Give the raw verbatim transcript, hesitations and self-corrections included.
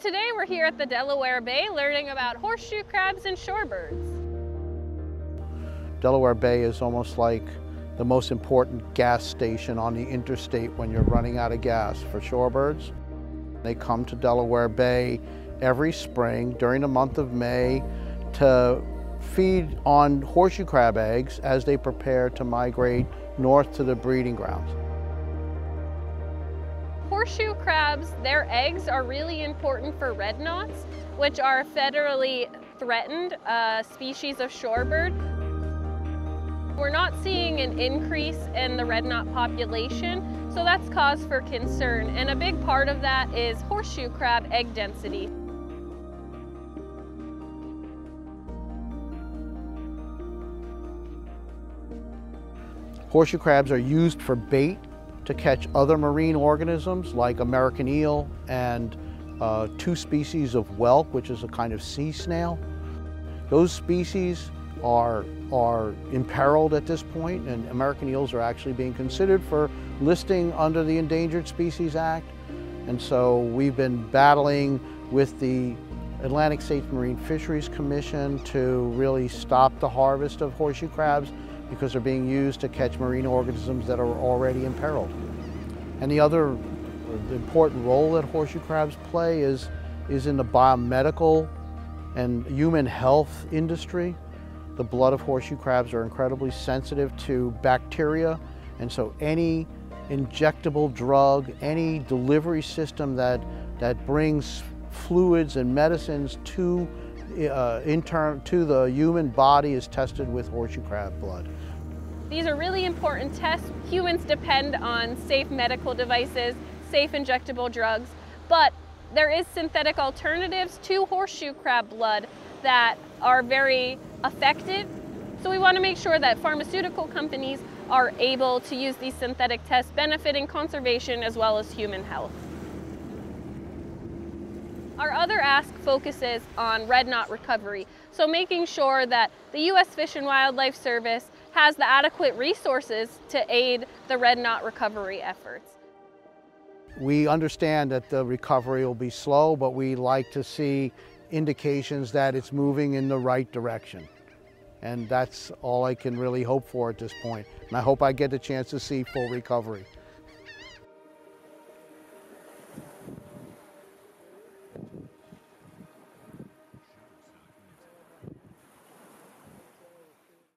today we're here at the Delaware Bay learning about horseshoe crabs and shorebirds. Delaware Bay is almost like the most important gas station on the interstate when you're running out of gas for shorebirds. They come to Delaware Bay every spring during the month of May to feed on horseshoe crab eggs as they prepare to migrate north to the breeding grounds. Horseshoe crabs, their eggs are really important for red knots, which are a federally threatened uh, species of shorebird. We're not seeing an increase in the red knot population, so that's cause for concern. And a big part of that is horseshoe crab egg density. Horseshoe crabs are used for bait to catch other marine organisms like American eel and uh, two species of whelk, which is a kind of sea snail. Those species Are, are imperiled at this point, and American eels are actually being considered for listing under the Endangered Species Act. And so we've been battling with the Atlantic States Marine Fisheries Commission to really stop the harvest of horseshoe crabs because they're being used to catch marine organisms that are already imperiled. And the other the important role that horseshoe crabs play is, is in the biomedical and human health industry. The blood of horseshoe crabs are incredibly sensitive to bacteria, and so any injectable drug, any delivery system that, that brings fluids and medicines to, uh, intern, to the human body is tested with horseshoe crab blood. These are really important tests. Humans depend on safe medical devices, safe injectable drugs, but there is synthetic alternatives to horseshoe crab blood that are very effective. So we want to make sure that pharmaceutical companies are able to use these synthetic tests, benefiting conservation as well as human health. Our other ask focuses on red knot recovery. So making sure that the U S Fish and Wildlife Service has the adequate resources to aid the red knot recovery efforts. We understand that the recovery will be slow, but we like to see indications that it's moving in the right direction. And that's all I can really hope for at this point. And I hope I get the chance to see full recovery.